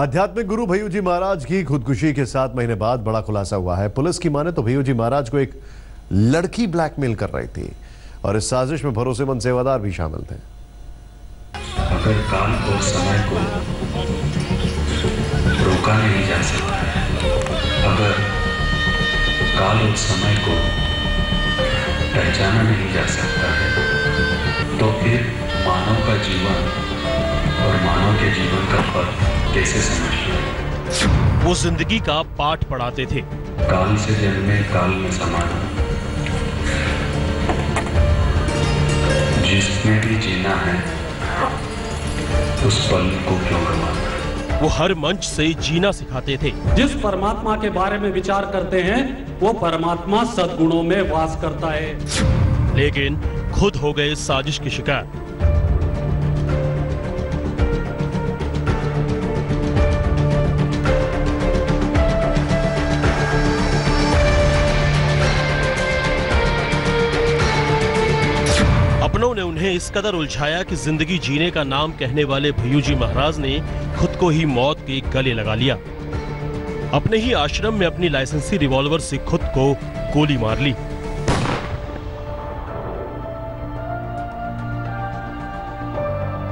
आध्यात्मिक गुरु भैयूजी महाराज की खुदकुशी के 7 महीने बाद बड़ा खुलासा हुआ है। पुलिस की माने तो भैयूजी महाराज को एक लड़की ब्लैकमेल कर रही थी और इस साजिश में भरोसेमंद सेवादार भी शामिल थे। अगर काम को, समय को रोका नहीं जा सकता, अगर काल और समय को पहचाना नहीं जा सकता है, तो फिर मानव का जीवन और मानव के जीवन का फर्क कैसे समझें? वो जिंदगी का पाठ पढ़ाते थे। काल से जन्मे काल में समाना, जिसमें भी जीना है उस पल को क्यों गंवाना। वो हर मंच से जीना सिखाते थे। जिस परमात्मा के बारे में विचार करते हैं वो परमात्मा सद्गुणों में वास करता है, लेकिन खुद हो गए साजिश की शिकार। ने उन्हें इस कदर उलझाया कि जिंदगी जीने का नाम कहने वाले भैयूजी महाराज ने खुद को ही मौत के गले लगा लिया। अपने ही आश्रम में अपनी लाइसेंसी रिवॉल्वर से खुद को गोली मार ली।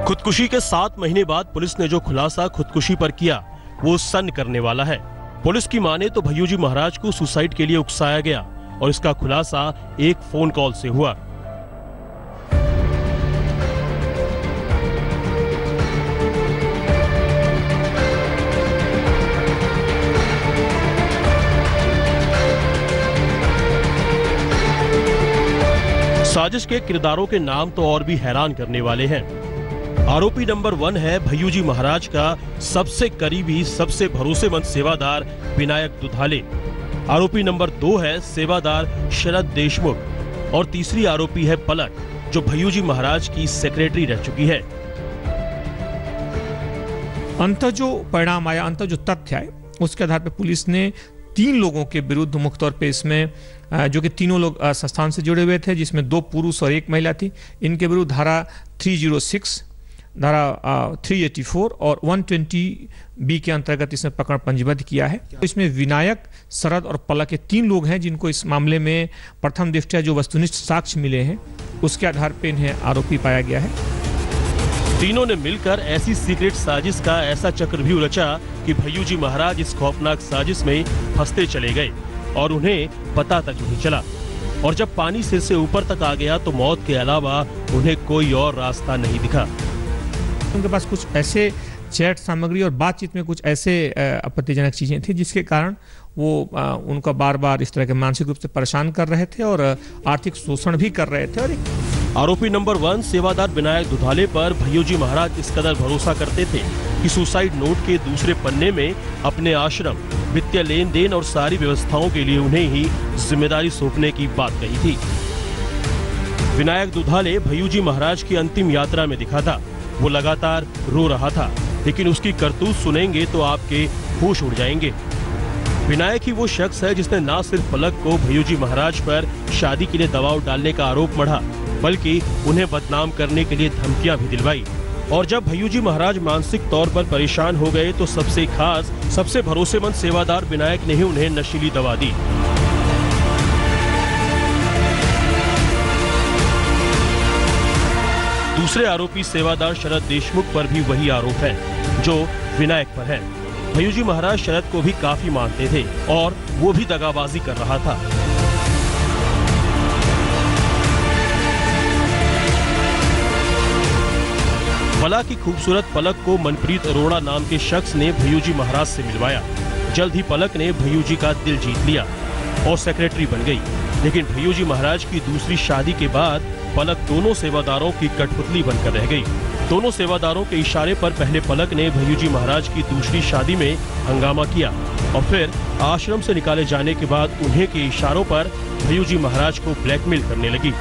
खुदकुशी के 7 महीने बाद पुलिस ने जो खुलासा खुदकुशी पर किया वो सन्न करने वाला है। पुलिस की माने तो भैयूजी महाराज को सुसाइड के लिए उकसाया गया और इसका खुलासा एक फोन कॉल से हुआ। साजिश के किरदारों के नाम तो और भी हैरान करने वाले हैं। आरोपी नंबर 1 है भैयूजी महाराज का सबसे करीबी, सबसे भरोसेमंद सेवादार विनायक दुधाले। आरोपी नंबर 2 है सेवादार शरद देशमुख और तीसरी आरोपी है पलक, जो भैयूजी महाराज की सेक्रेटरी रह चुकी है। अंततः जो परिणाम आया, अंततः जो तथ्य आए, उसके आधार पर पुलिस ने 3 लोगों के विरुद्ध मुख्य तौर पर इसमें, जो कि तीनों लोग संस्थान से जुड़े हुए थे, जिसमें 2 पुरुष और 1 महिला थी, इनके विरुद्ध धारा 306, धारा 384 और 120B के अंतर्गत इसमें पकड़ पंजीबद्ध किया है। तो इसमें विनायक, शरद और पलक के 3 लोग हैं जिनको इस मामले में प्रथम दृष्टया जो वस्तुनिष्ठ साक्ष्य मिले हैं उसके आधार पर इन्हें आरोपी पाया गया है। तीनों ने मिलकर ऐसी सीक्रेट साजिश का ऐसा चक्र भी उलचा कि भैयूजी महाराज इस खौफनाक साजिश में फंसते चले गए और उन्हें पता तक नहीं चला। और जब पानी सिर से ऊपर तक आ गया तो मौत के अलावा उन्हें कोई और रास्ता नहीं दिखा। उनके पास कुछ ऐसे चैट सामग्री और बातचीत में कुछ ऐसे आपत्तिजनक चीजें थी जिसके कारण वो उनका बार बार इस तरह के मानसिक रूप से परेशान कर रहे थे और आर्थिक शोषण भी कर रहे थे। और आरोपी नंबर 1 सेवादार विनायक दुधाले पर भैयूजी महाराज इस कदर भरोसा करते थे कि सुसाइड नोट के दूसरे पन्ने में अपने आश्रम, वित्तीय लेन देन और सारी व्यवस्थाओं के लिए उन्हें ही जिम्मेदारी सौंपने की बात कही थी। विनायक दुधाले भैयूजी महाराज की अंतिम यात्रा में दिखा था। वो लगातार रो रहा था, लेकिन उसकी करतूत सुनेंगे तो आपके होश उड़ जाएंगे। विनायक ही वो शख्स है जिसने ना सिर्फ पलक को भैयूजी महाराज पर शादी के लिए दबाव डालने का आरोप मढ़ा, बल्कि उन्हें बदनाम करने के लिए धमकियां भी दिलवाई। और जब भैयूजी महाराज मानसिक तौर पर परेशान हो गए तो सबसे खास, सबसे भरोसेमंद सेवादार विनायक ने ही उन्हें नशीली दवा दी। दूसरे आरोपी सेवादार शरद देशमुख पर भी वही आरोप है जो विनायक पर है। भैयूजी महाराज शरद को भी काफी मानते थे और वो भी दगाबाजी कर रहा था। बला की खूबसूरत पलक को मनप्रीत अरोड़ा नाम के शख्स ने भैयूजी महाराज से मिलवाया। जल्द ही पलक ने भैयूजी का दिल जीत लिया और सेक्रेटरी बन गई। लेकिन भैयूजी महाराज की दूसरी शादी के बाद पलक दोनों सेवादारों की कठपुतली बनकर रह गई। दोनों सेवादारों के इशारे पर पहले पलक ने भैयूजी महाराज की दूसरी शादी में हंगामा किया और फिर आश्रम से निकाले जाने के बाद उन्हें के इशारों पर भैयूजी महाराज को ब्लैकमेल करने लगी।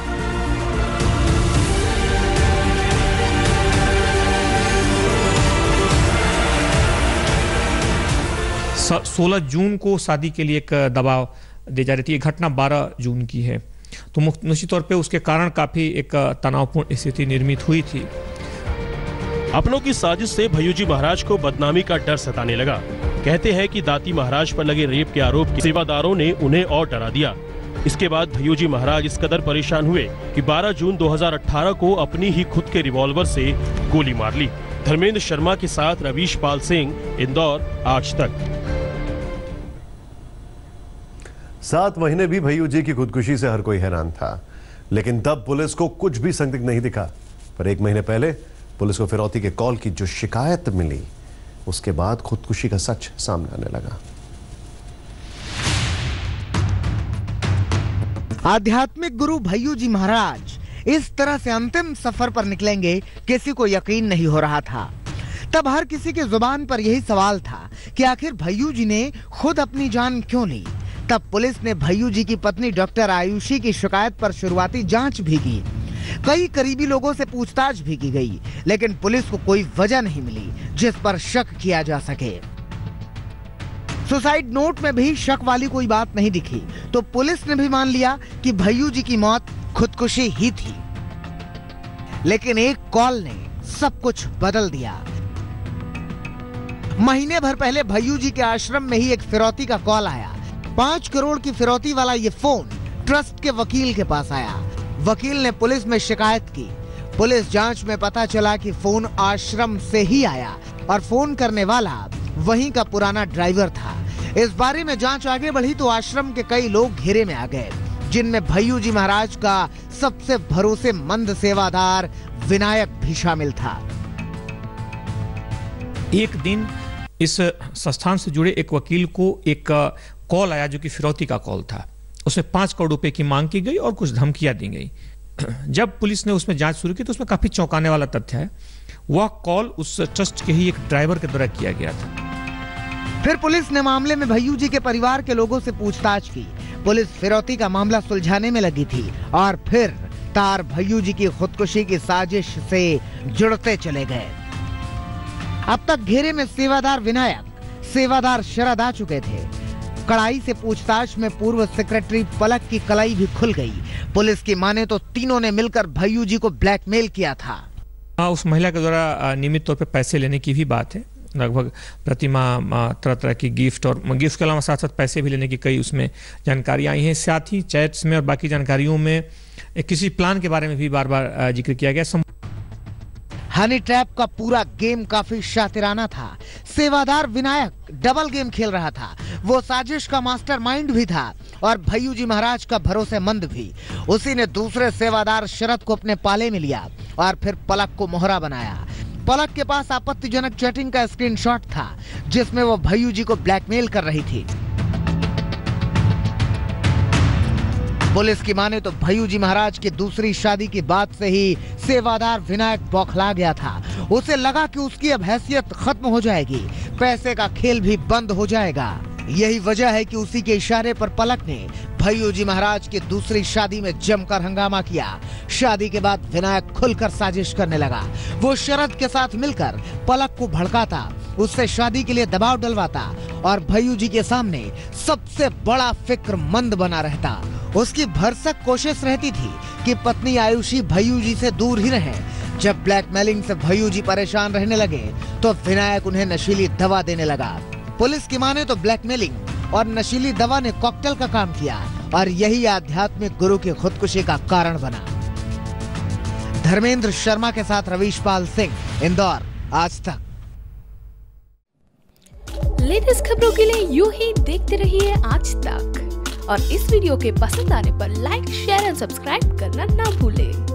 सोलह जून को शादी के लिए एक दबाव दी जा रही थी। ये घटना 12 जून की है, तो निश्चित तौर पे उसके कारण काफी एक तनावपूर्ण स्थिति निर्मित हुई थी। अपनों की साजिश से भैयूजी महाराज को बदनामी का डर सताने लगा। कहते हैं कि दाती महाराज पर लगे रेप के आरोप के सेवादारों ने उन्हें और डरा दिया। इसके बाद भैयूजी महाराज इस कदर परेशान हुए कि 12 जून 2018 को अपनी ही खुद के रिवॉल्वर से गोली मार ली। धर्मेंद्र शर्मा के साथ रवीश पाल सिंह, इंदौर, आज तक। 7 महीने भी भैयूजी की खुदकुशी से हर कोई हैरान था, लेकिन तब पुलिस को कुछ भी संदिग्ध नहीं दिखा। पर 1 महीने पहले पुलिस को फिरौती के कॉल की जो शिकायत मिली, उसके बाद खुदकुशी का सच सामने आने लगा। आध्यात्मिक गुरु भैयूजी महाराज इस तरह से अंतिम सफर पर निकलेंगे, किसी को यकीन नहीं हो रहा था। तब हर किसी के जुबान पर यही सवाल था कि आखिर भैयूजी ने खुद अपनी जान क्यों ली। तब पुलिस ने भैयूजी की पत्नी डॉक्टर आयुषी की शिकायत पर शुरुआती जांच भी की, कई करीबी लोगों से पूछताछ भी की गई, लेकिन पुलिस को कोई वजह नहीं मिली जिस पर शक किया जा सके। सुसाइड नोट में भी शक वाली कोई बात नहीं दिखी, तो पुलिस ने भी मान लिया कि भैयूजी की मौत खुदकुशी ही थी। लेकिन एक कॉल ने सब कुछ बदल दिया। महीने भर पहले भैयूजी के आश्रम में ही एक फिरौती का कॉल आया। 5 करोड़ की फिरौती वाला ये फोन ट्रस्ट के वकील के पास आया। वकील ने पुलिस में शिकायत की। पुलिस जांच में पता चला कि फोन आश्रम से ही आया और फोन करने वाला वहीं का पुराना ड्राइवर था। इस बारे में जांच आगे बढ़ी तो आश्रम के कई लोग घेरे में आ गए, जिनमें भैयूजी महाराज का सबसे भरोसेमंद सेवादार विनायक भी शामिल था। एक दिन इस संस्थान से जुड़े एक वकील को एक कॉल आया जो कि फिरौती का कॉल था। उसमें 5 करोड़ रुपए की मांग की गई और कुछ धमकियां दी गई। जब पुलिस ने उसमें जांच शुरू की तो उसमें काफी चौंकाने वाला तथ्य है, वह कॉल उस ट्रस्ट के ही एक ड्राइवर के द्वारा किया गया था। फिर पुलिस ने मामले में भैयूजी के परिवार के लोगों से पूछताछ की। पुलिस फिरौती का मामला सुलझाने में लगी थी और फिर तार भैयूजी की खुदकुशी की साजिश से जुड़ते चले गए। अब तक घेरे में सेवादार विनायक, सेवादार शरद आ चुके थे। कड़ाई से पूछताछ में पूर्व सेक्रेटरी पलक की कलाई भी खुल गई। पुलिस की माने तो तीनों ने मिलकर भैयूजी को ब्लैकमेल किया था। उस महिला के द्वारा नियमित तौर पर पैसे लेने की भी बात है। लगभग प्रतिमा तरह तरह की गिफ्ट और गिफ्ट के अलावा साथ साथ पैसे भी लेने की कई उसमें जानकारियाँ आई हैं। साथ ही चैट्स में और बाकी जानकारियों में किसी प्लान के बारे में भी बार बार जिक्र किया गया। हनी ट्रैप का पूरा गेम काफी शातिराना था। सेवादार विनायक डबल गेम खेल रहा था। वो साजिश का मास्टरमाइंड भी था और भैयूजी महाराज का भरोसेमंद भी। उसी ने दूसरे सेवादार शरद को अपने पाले में लिया और फिर पलक को मोहरा बनाया। पलक के पास आपत्तिजनक चैटिंग का स्क्रीनशॉट था जिसमें वो भैयूजी को ब्लैकमेल कर रही थी। पुलिस की माने तो भैयूजी महाराज की दूसरी शादी की बात से ही सेवादार विनायक बौखला गया था। उसे लगा कि उसकी अब हैसियत खत्म हो जाएगी, पैसे का खेल भी बंद हो जाएगा। यही वजह है कि उसी के इशारे पर पलक ने भैयूजी महाराज की दूसरी शादी में जमकर हंगामा किया। शादी के बाद विनायक खुलकर साजिश करने लगा। वो शरद के साथ मिलकर पलक को भड़काता, उससे शादी के लिए दबाव डलवाता और भैयूजी के सामने सबसे बड़ा फिक्रमंद बना रहता। उसकी भरसक कोशिश रहती थी कि पत्नी आयुषी भैयूजी से दूर ही रहे। जब ब्लैकमेलिंग से भैयूजी परेशान रहने लगे तो विनायक उन्हें नशीली दवा देने लगा। पुलिस की माने तो ब्लैकमेलिंग और नशीली दवा ने कॉकटेल का काम किया और यही आध्यात्मिक गुरु की खुदकुशी का कारण बना। धर्मेंद्र शर्मा के साथ रवीश पाल सिंह, इंदौर, आज तक। लेटेस्ट खबरों के लिए यूं ही देखते रहिए आज तक और इस वीडियो के पसंद आने पर लाइक, शेयर एंड सब्सक्राइब करना ना भूलें।